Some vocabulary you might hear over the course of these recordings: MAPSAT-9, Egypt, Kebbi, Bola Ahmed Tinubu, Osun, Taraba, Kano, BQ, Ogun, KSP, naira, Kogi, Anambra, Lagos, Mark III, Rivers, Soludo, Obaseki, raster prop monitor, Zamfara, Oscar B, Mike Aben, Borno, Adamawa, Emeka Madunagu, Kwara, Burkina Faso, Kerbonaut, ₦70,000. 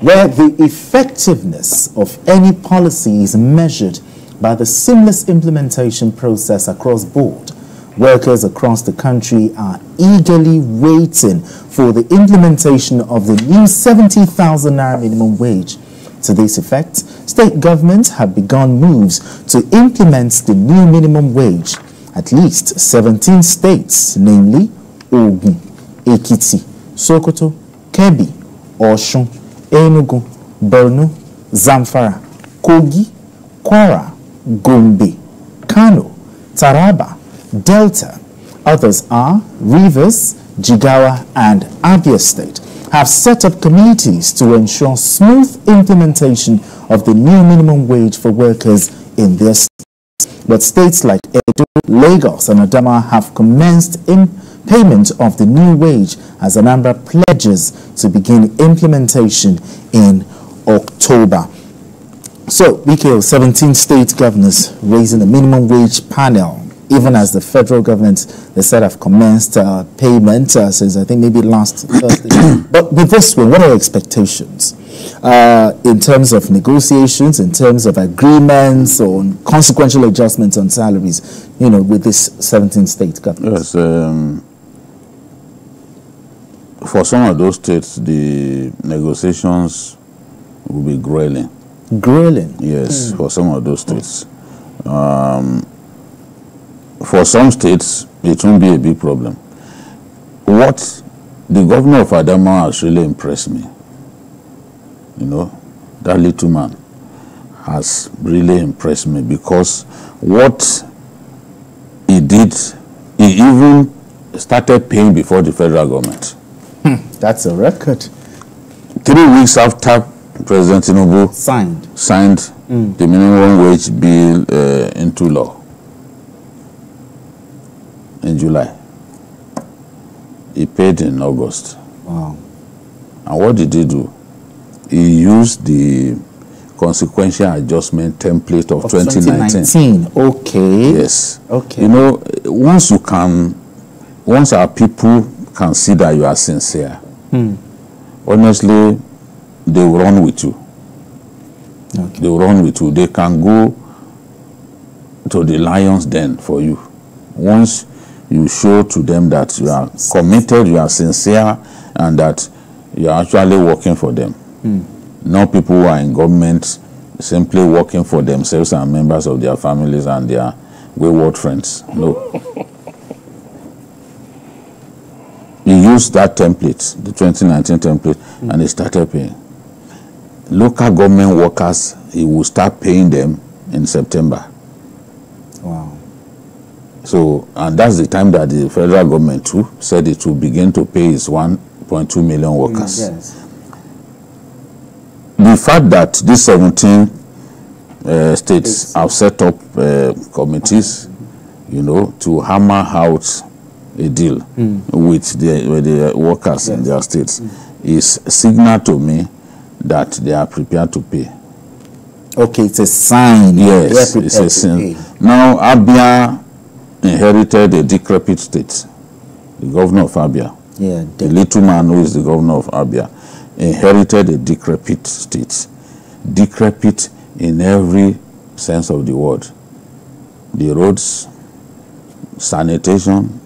Where the effectiveness of any policy is measured by the seamless implementation process across board. Workers across the country are eagerly waiting for the implementation of the new ₦70,000 minimum wage. To this effect, state governments have begun moves to implement the new minimum wage. At least 17 states, namely Ogun, Ekiti, Sokoto, Kebbi, Osun, Enugu, Borno, Zamfara, Kogi, Kwara, Gombe, Kano, Taraba, Delta. Others are Rivers, Jigawa and Abia State have set up committees to ensure smooth implementation of the new minimum wage for workers in their states. But states like Edo, Lagos and Adamawa have commenced payment of the new wage as Anambra pledges to begin implementation in October. So, BQ, 17 state governors raising the minimum wage panel, even as the federal government, they said, have commenced payment since I think maybe last Thursday. But with this one, what are your expectations in terms of negotiations, in terms of agreements or consequential adjustments on salaries, you know, with this 17 state governments? Yes, for some of those states, the negotiations will be grueling. Grueling? Yes, for some of those states. For some states, it won't be a big problem. What the governor of Adamawa has really impressed me, you know, that little man has really impressed me, because what he did, he even started paying before the federal government. That's a record. 3 weeks after President Tinubu signed the minimum wage bill into law in July, he paid in August. Wow! And what did he do? He used the consequential adjustment template of 2019. Okay. Yes. Okay. You know, once our people can see that you are sincere, honestly, they will run with you. Okay. They will run with you. They can go to the lion's den for you. Once you show to them that you are committed, you are sincere, and that you are actually working for them. Not people who are in government simply working for themselves and members of their families and their wayward friends. No. He used that template, the 2019 template, and he started paying. Local government workers, he will start paying them in September. Wow. So, and that's the time that the federal government too said it will begin to pay its 1.2 million workers. Yes. The fact that these 17 states have set up committees, you know, to hammer out a deal with the workers in their states is a signal to me that they are prepared to pay. Okay, it's a sign. Yes, it's a sign. Now, Abia inherited a decrepit state. The governor of Abia, the little man who is the governor of Abia, inherited a decrepit state. Decrepit in every sense of the word. The roads, sanitation,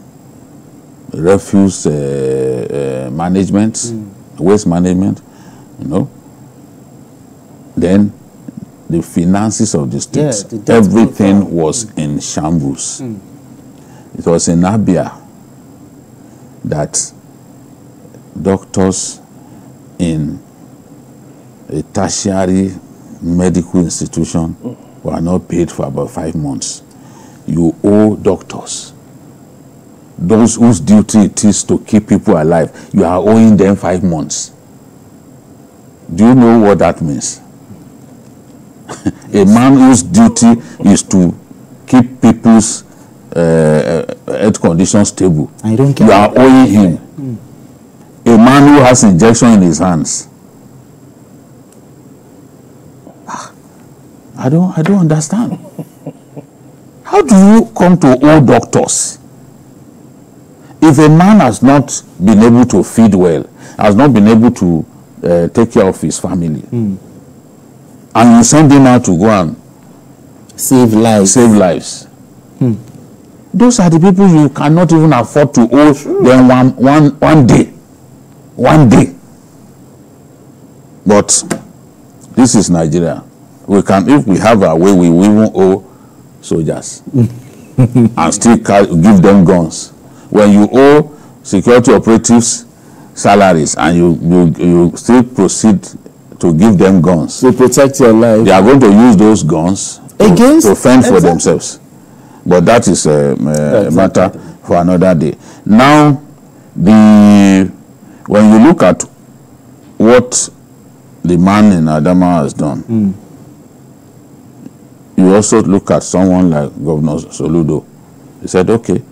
refuse management, waste management, you know. Then the finances of the state, everything was in shambles. It was in Abia that doctors in a tertiary medical institution were not paid for about 5 months. You owe doctors, those whose duty it is to keep people alive, you are owing them 5 months. Do you know what that means? A man whose duty is to keep people's health condition stable, you are owing him. A man who has injection in his hands. I don't understand. How do you come to owe doctors? If a man has not been able to feed well, has not been able to take care of his family. Mm. And you send him out to go and save lives. Save lives. Mm. Those are the people you cannot even afford to owe them one day. But this is Nigeria. We can, if we have our way, we won't owe soldiers and still give them guns. When you owe security operatives salaries and you still proceed to give them guns to protect your life, they are going to use those guns against to fend for themselves. But that is a matter for another day. Now, when you look at what the man in Adamawa has done, you also look at someone like Governor Soludo. He said, okay,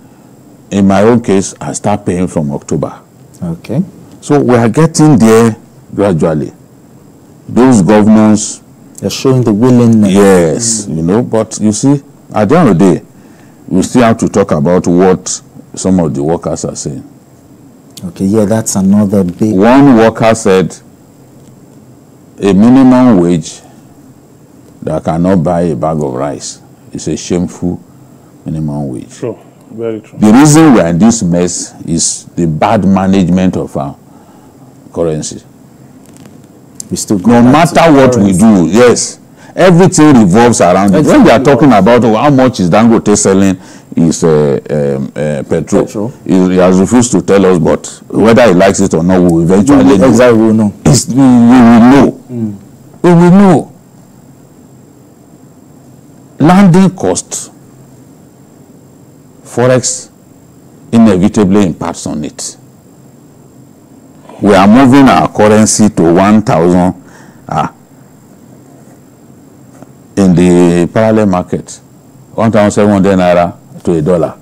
in my own case, I start paying from October. Okay. So we are getting there gradually. Those governors... They're showing the willingness. Yes, you know, but you see, at the end of the day, we still have to talk about what some of the workers are saying. Okay, yeah, that's another big... One worker said, a minimum wage that cannot buy a bag of rice is a shameful minimum wage. True, very true. The reason we are in this mess is the bad management of our currency. We still go no matter what currency. We do, yes, everything revolves around it. When they are talking about how much is Dangote selling is petrol, he has refused to tell us, but whether he likes it or not, we will eventually know. Exactly, we will know. We will know. Mm. We will know. Landing cost, forex inevitably impacts on it. We are moving our currency to 1,000 in the parallel market, 1,700 naira to $1.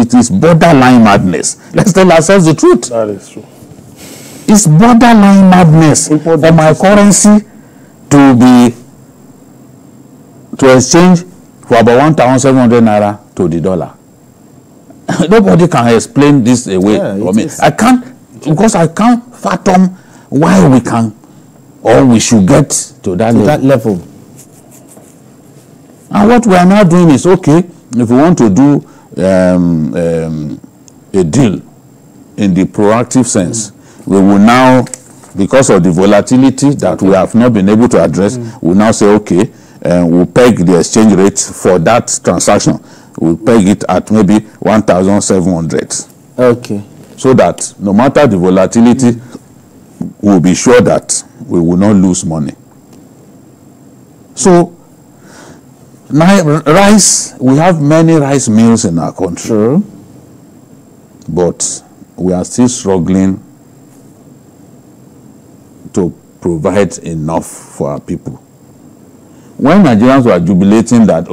It is borderline madness. Let's tell ourselves the truth. That is true. It's borderline madness for my currency to be to exchange for about 1,700 naira to $1. Nobody can explain this away for me. I can't, because I can't fathom why we can or we should get to that level. And what we are now doing is, okay, if we want to do a deal in the proactive sense, we will now, because of the volatility that we have not been able to address, we will now say, okay, we'll peg the exchange rate for that transaction. We'll peg it at maybe 1,700. Okay. So that no matter the volatility, we'll be sure that we will not lose money. So, rice, we have many rice mills in our country. Sure. But we are still struggling to provide enough for our people. When Nigerians were jubilating that,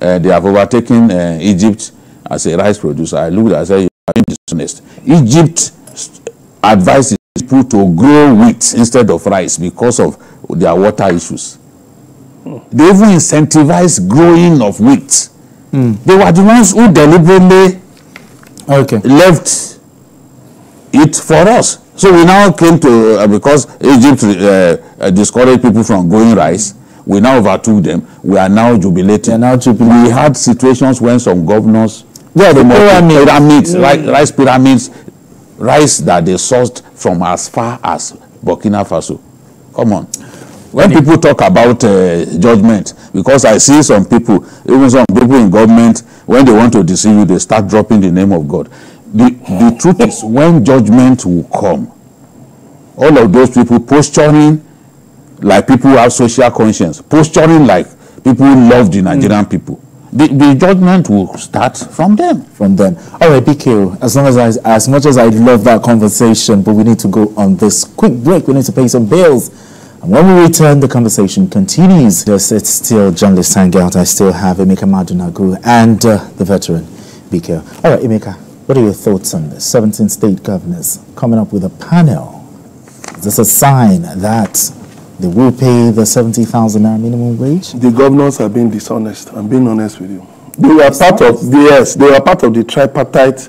they have overtaken Egypt as a rice producer, I looked and said, you are dishonest. Egypt advises people to grow wheat instead of rice because of their water issues. They even incentivized growing of wheat. They were the ones who deliberately left it for us. So we now came to, because Egypt discouraged people from growing rice, we now overtook them. We are now jubilating. We had situations when some governors, pyramids, rice pyramids, rice that they sourced from as far as Burkina Faso. Come on. When people talk about judgment, because I see some people, even some people in government, when they want to deceive you, they start dropping the name of God. The truth is, when judgment will come, all of those people posturing like people who have social conscience, posturing like people who love the Nigerian people. The judgment will start from them. All right, BQ, as much as I love that conversation, but we need to go on this quick break. We need to pay some bills. And when we return, the conversation continues. Yes, it's still journalist hangout. I still have Emeka Madunagu and the veteran, BQ. All right, Emeka, what are your thoughts on this? 17 state governors coming up with a panel. Is this a sign that they will pay the 70,000 naira minimum wage? The governors are being dishonest. I'm being honest with you. They were part of they were part of the tripartite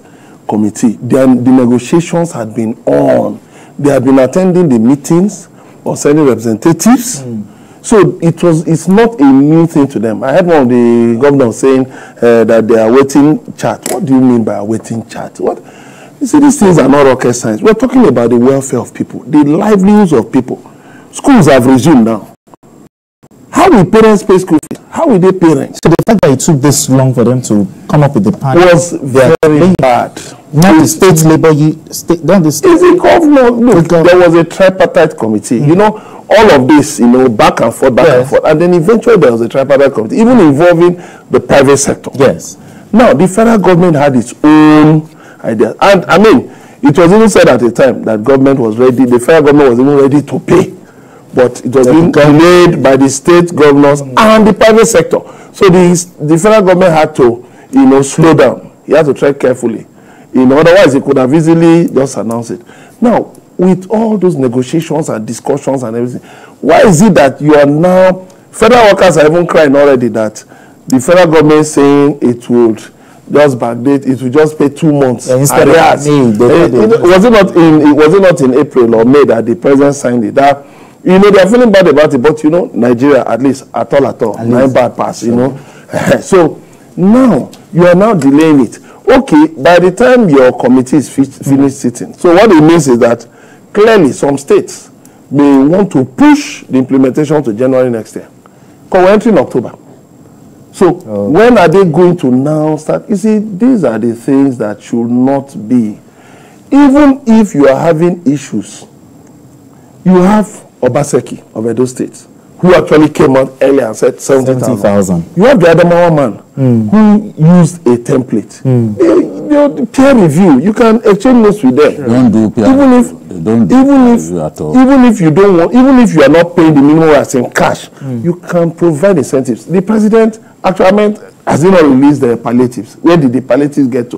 committee. Then the negotiations had been on. They have been attending the meetings or sending representatives. So it's not a new thing to them. I heard one of the governors saying that they are waiting chart. What do you mean by a waiting chart? What? You see, these things are not rocket science. We're talking about the welfare of people, the livelihoods of people. Schools have resumed now. How will parents pay school fees? How will they pay rent? So the fact that it took this long for them to come up with the plan was very bad. Not the state labor, not the state. Is it government? Look, there was a tripartite committee. You know, all of this, you know, back and forth, back and forth. And then eventually there was a tripartite committee, even involving the private sector. Yes. Now, the federal government had its own idea. And, I mean, it was even said at the time that government was ready, the federal government was even ready to pay. But it was being delayed by the state governors and the private sector. So the federal government had to, you know, slow down. He had to tread carefully. You know, otherwise, he could have easily just announced it. Now, with all those negotiations and discussions and everything, why is it that you are now, federal workers are even crying already that the federal government is saying it would just backdate, it will just pay 2 months. Instead of was it not in April or May that the president signed it? That, you know, they are feeling bad about it, but you know, Nigeria, at least, at all, nine bad pass, you know. So now, you are now delaying it. Okay, by the time your committee is finished sitting, so what it means is that clearly, some states may want to push the implementation to January next year. Because we're entering October. So, when are they going to now start? You see, these are the things that should not be. Even if you are having issues, you have Obaseki of Edo State, who actually came out earlier and said 70,000. You have the Adamawa man, who used a template. The peer review, you can exchange notes with them. Don't do peer review at all. Even if you don't want, even if you are not paying the minimum as in cash, you can provide incentives. The president actually has not released the palliatives. Where did the palliatives get to?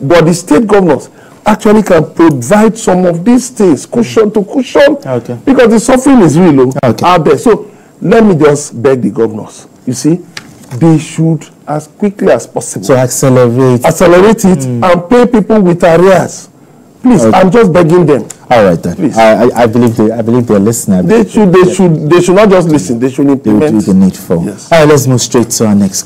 But the state governors actually can provide some of these things, cushion to cushion, because the suffering is real out there. So let me just beg the governors. You see, they should, as quickly as possible, so accelerate it and pay people with arrears. Please, I'm just begging them. All right, then. Please. I believe they're listening. They should not just listen. They should implement. They will do the needful. Yes. All right, let's move straight to our next.